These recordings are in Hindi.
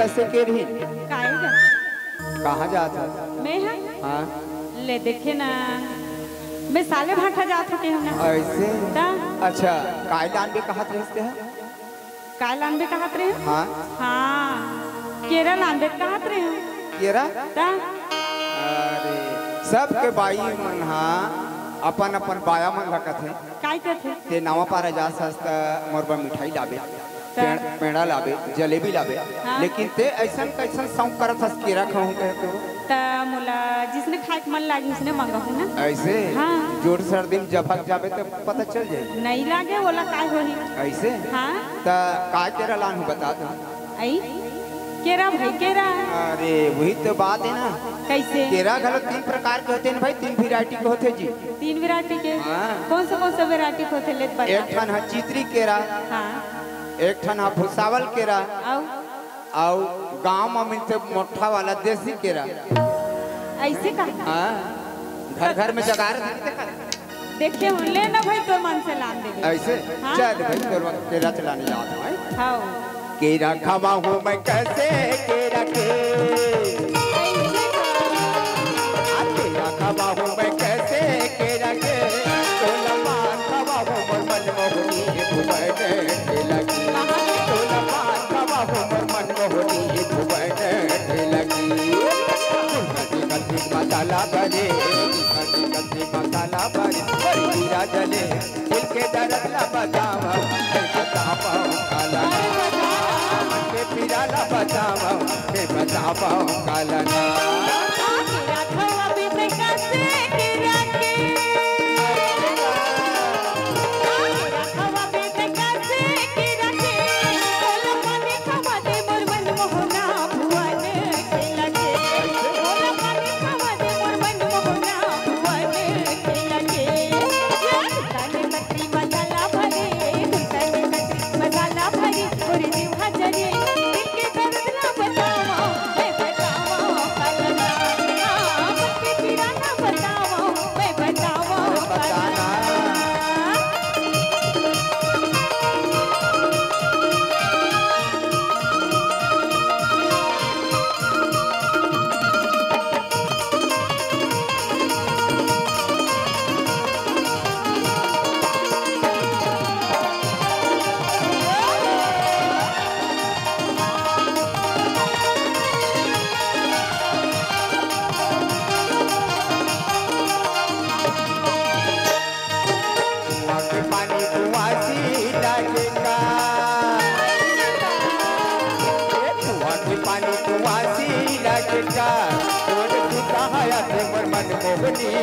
कैसे के रही कहाँ जाता मैं हाँ? ले देखे ना मैं साले भाटा जात के हूं ना ऐसे अच्छा कायलान भी कहत रहते हैं कायलान भी कहत रहे हैं हां हां केरा नाम देत कहत रहे हैं केरा ता अरे सब के बाई मन हां अपन अपन बाया मन रखत है काय करथे ते नावा पारा जा सस्ता मोरबा मिठाई लाबे पेड़ा लाबे जलेबी लाबे हाँ? लेकिन ते ऐसा कैसा सौंक करत हस केरा खाऊं कहतो त मोला जिसने खाए मन लागी उसने मंगाऊ ना ऐसे हां जोर सर दिन जफक जाबे त पता चल जाई नहीं लागे ओला काय होही ऐसे हां त का केरा लान बता दो आई केरा भाई केरा अरे वही तो बात है ना कैसे केरा गलत तीन प्रकार के होते हैं भाई तीन वैरायटी के होते जी तीन वैरायटी के हां कौन सा वैरायटी के होते लेत बता एक ठन है चित्री केरा हां एक ठन फुसावल केरा आओ गांव में मिलते मोटा वाला देसी केरा ऐसे का हां घर घर में जगार देखे हूं ले ना भाई तो मन से लान दे ऐसे हाँ? चल भाई तोर केरा चलाने जात है हां केरा खावा हूं मैं कैसे केरा के ऐसे का केरा खावा हूं मैं कैसे केरा के तोला मान खावा हूं पर मन मोहनी भुवने बने कति कति मसाला बने हीरा जले दिल के दर्द ला बतावा कैसे बतावां काला मन के पीरा ला बतावा मैं बतावां काला ना केरा खावा दे कसेकेरा के केरा खावा दे कसेकेरा के तोला पानी खावा दे मोर मन मोहना भुवने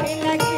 केला के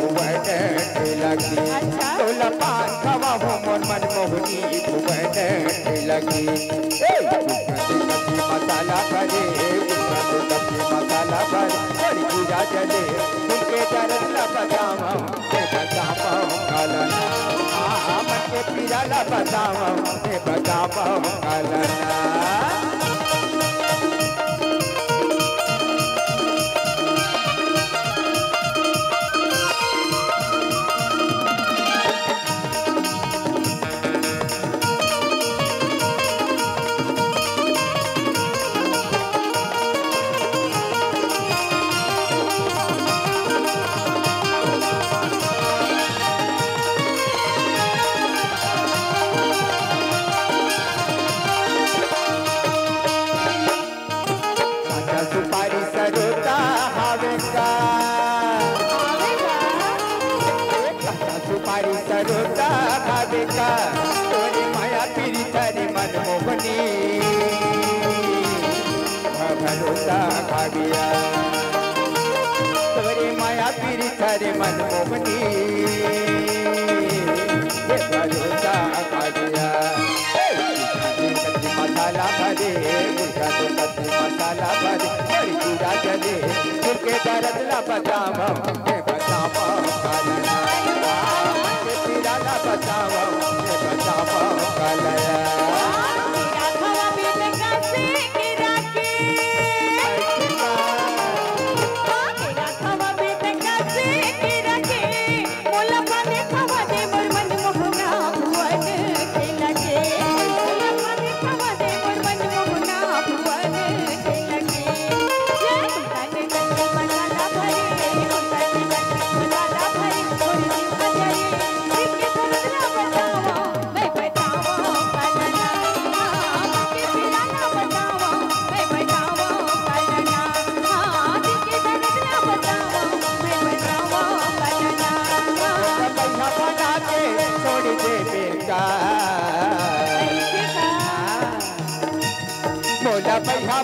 बताओ तोरे माया पीरी थारे मन मोहनी भरोसा खा गया मसाला भरे गुरखा तो कति मसाला भरे बड़ी चूड़ा जले तुके दर्द ला बचाव के बचाव कालया के पीरा ला बचाव के बचाव कालया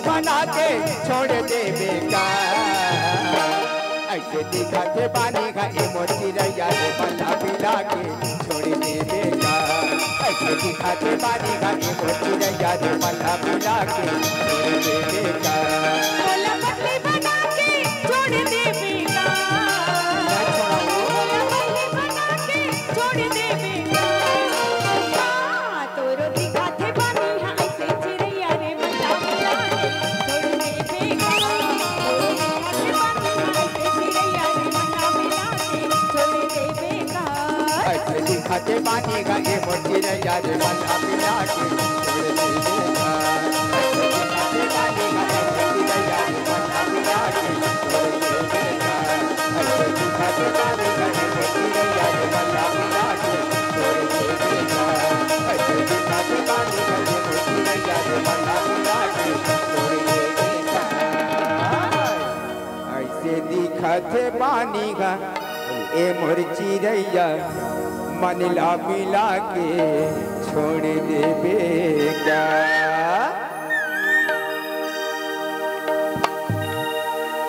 बना के छोड़ दे बेकार ऐसे दिखा के पानी का इमोजी रैया से बना पिला के छोड़ दे बेकार ऐसे दिखा के पानी का इमोजी रैया से बना पिला के छोड़ दे बेकार बना के छोड़ दे बेकार खाते पानी का ये मोटी रैया रे बना पिला के छोड़ दे ऐसे दिखाते पानी का ये मोटी रैया मन ला मिला के छोड़ दे बेटा।